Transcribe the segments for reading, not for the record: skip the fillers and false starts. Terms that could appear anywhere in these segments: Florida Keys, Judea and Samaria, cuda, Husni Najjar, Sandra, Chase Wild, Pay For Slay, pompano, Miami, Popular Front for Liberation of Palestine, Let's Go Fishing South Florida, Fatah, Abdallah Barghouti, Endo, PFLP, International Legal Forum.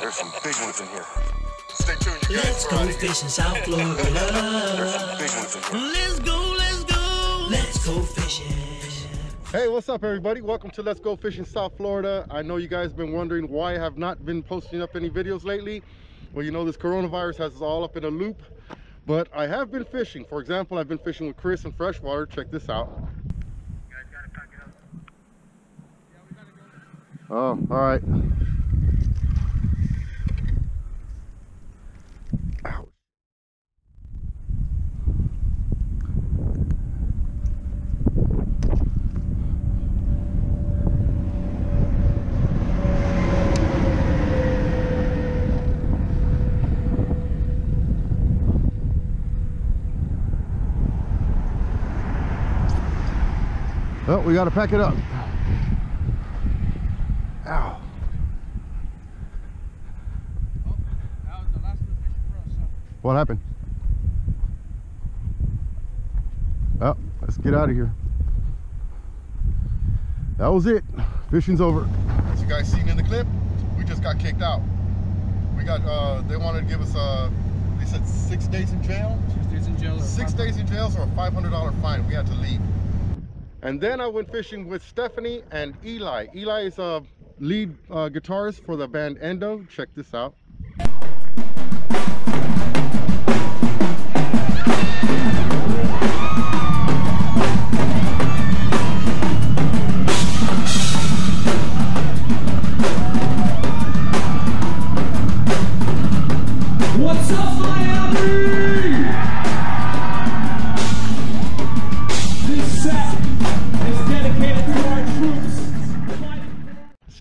There's some big ones in here. Stay tuned, you guys. Let's go fishing South Florida. There's some big ones in here. Let's go, let's go. Let's go fishing. Hey, what's up, everybody? Welcome to Let's Go Fishing South Florida. I know you guys have been wondering why I have not been posting up any videos lately. Well, you know, this coronavirus has us all up in a loop, but I have been fishing. For example, I've been fishing with Chris in freshwater. Check this out. You guys gotta pack it up. Yeah, we gotta go. Oh, all right. Oh, we gotta pack it up. Ow. Oh, that was the last of the fish for us, huh? What happened? Oh, let's get out of here. That was it. Fishing's over. As you guys seen in the clip, we just got kicked out. We got, they wanted to give us, they said 6 days in jail? 6 days in jail. 6 days in jail or a $500 fine. We had to leave. And then I went fishing with Stephanie and Eli. Eli is a lead guitarist for the band Endo. Check this out. What's up, Miami?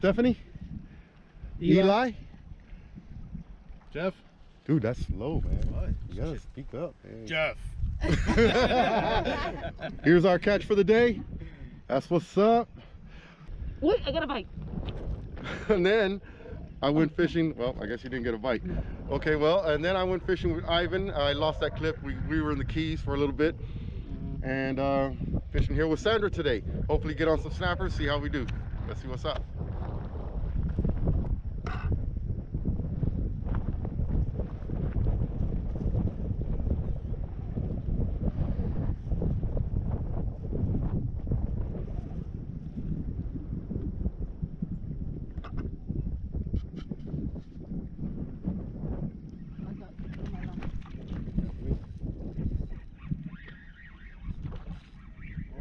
Stephanie, Eli, Jeff. Dude, that's slow, man. What? You gotta speak up, man. Jeff. Here's our catch for the day. That's what's up. Wait, I got a bite. And then I went fishing. Well, I guess you didn't get a bite. Okay, well, and then I went fishing with Ivan. I lost that clip. We were in the Keys for a little bit. And fishing here with Sandra today. Hopefully get on some snappers, see how we do. Let's see what's up.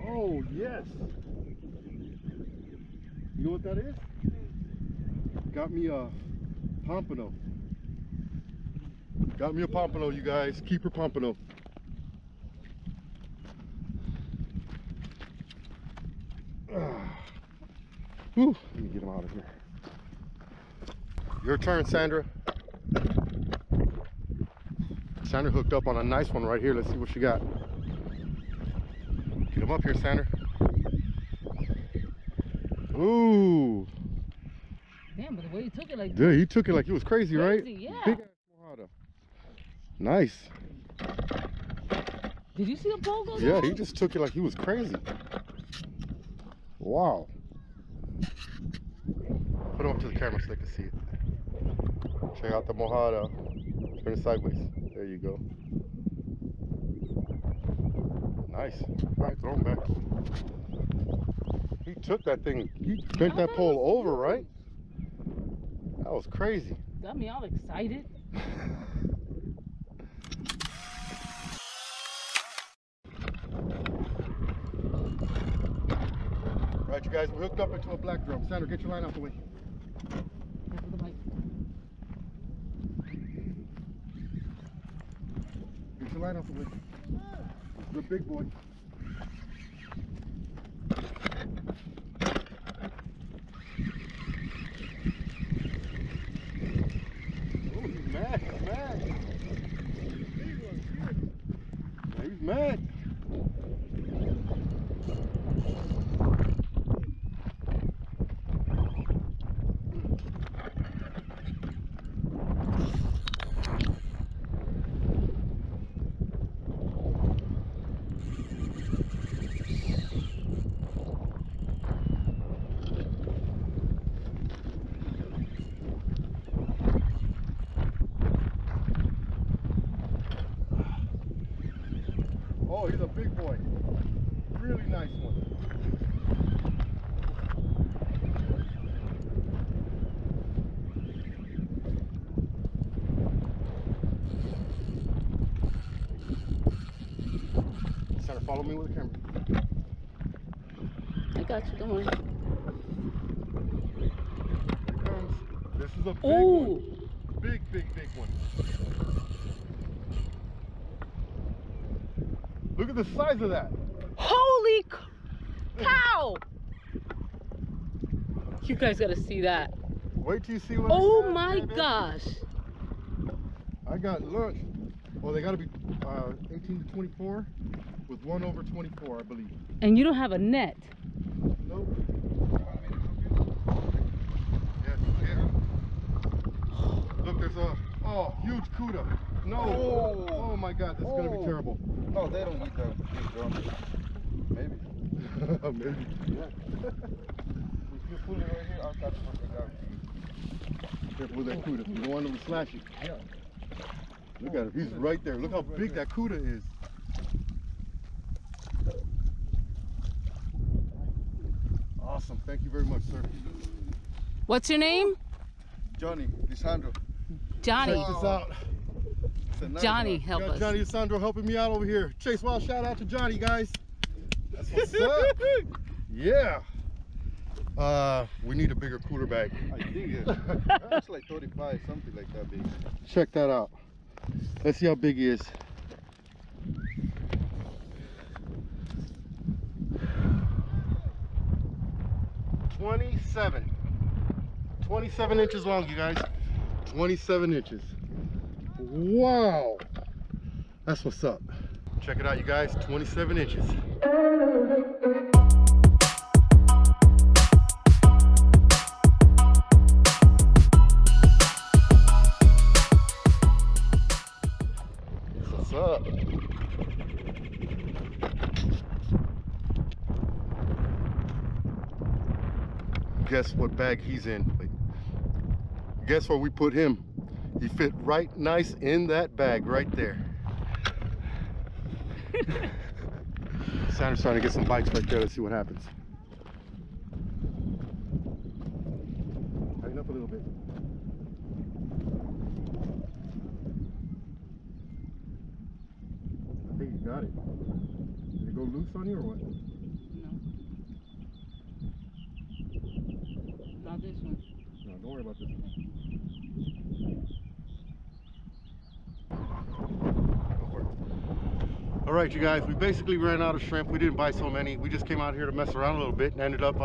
Oh, yes. You know what that is? Got me a pompano. Got me a pompano, you guys. Keeper pompano. Whew. Let me get him out of here. Your turn, Sandra. Sandra hooked up on a nice one right here. Let's see what she got. Get him up here, Sandra. Ooh. Damn, but the way you took it like that. Yeah, you took it like it was crazy, right? Yeah. Big ass Mojada. Nice. Did you see the pole go down? Yeah, he just took it like he was crazy. Wow. Put him up to the camera so they can see it. Check out the Mojada. Turn it sideways. There you go. Nice. All right, throw him back. He took that thing, he bent that pole over, right? That was crazy. Got me all excited. Right, you guys, we hooked up into a black drum. Sandra, get your line out the way. Get your line out the way. The big boy. Mad. Oh, he's a big boy. Really nice one. He's trying to follow me with the camera. I got you. Come on. Here comes. This is a big one. Big one. Look at the size of that. Holy cow! You guys gotta see that. Wait till you see what. Oh my gosh. I got lunch. Well, they gotta be 18 to 24 with 1/24, I believe. And you don't have a net. Nope. Yes, yeah. Look, there's a huge cuda. No. Oh my God, that's gonna be terrible. No, they don't eat that big drum. Maybe. Maybe. Yeah. If you put it right here, I'll catch it. Careful with that cuda. You don't want them to slash it. Yeah. Look at him. He's right there. Look how big that cuda is. Awesome. Thank you very much, sir. What's your name? Johnny. Sandra. Johnny. Check this out. Johnny, help us. Johnny and Sandra helping me out over here. Chase Wild, shout out to Johnny, guys. That's what's up. Yeah. We need a bigger cooler bag. I think it's like 35, something like that big. Check that out. Let's see how big he is. Twenty-seven inches long, you guys. 27 inches. Wow, that's what's up. Check it out, you guys. 27 inches. What's up? Guess what bag he's in. Guess where we put him. He fit right nice in that bag right there. Sandra's trying to get some bites right there. Let's see what happens. Tighten up a little bit. I think you got it. Did it go loose on you or what? No. Not this one. No, don't worry about this one. Alright, you guys, we basically ran out of shrimp. We didn't buy so many. We just came out here to mess around a little bit and ended up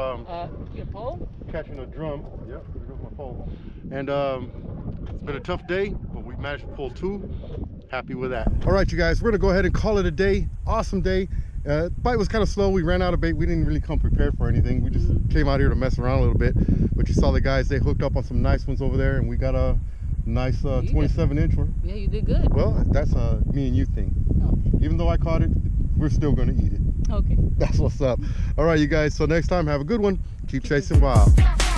your pole? Catching a drum. Yep, there goes my pole. And it's been a tough day, but we managed to pull two. Happy with that. Alright, you guys, we're gonna go ahead and call it a day. Awesome day. Bite was kind of slow. We ran out of bait. We didn't really come prepared for anything. We just came out here to mess around a little bit. But you saw the guys, they hooked up on some nice ones over there, and we got a nice 27 inch one. Yeah, you did good. Well, that's a me and you thing. Even though I caught it, we're still going to eat it. Okay. That's what's up. All right, you guys. So next time, have a good one. Keep chasing wild.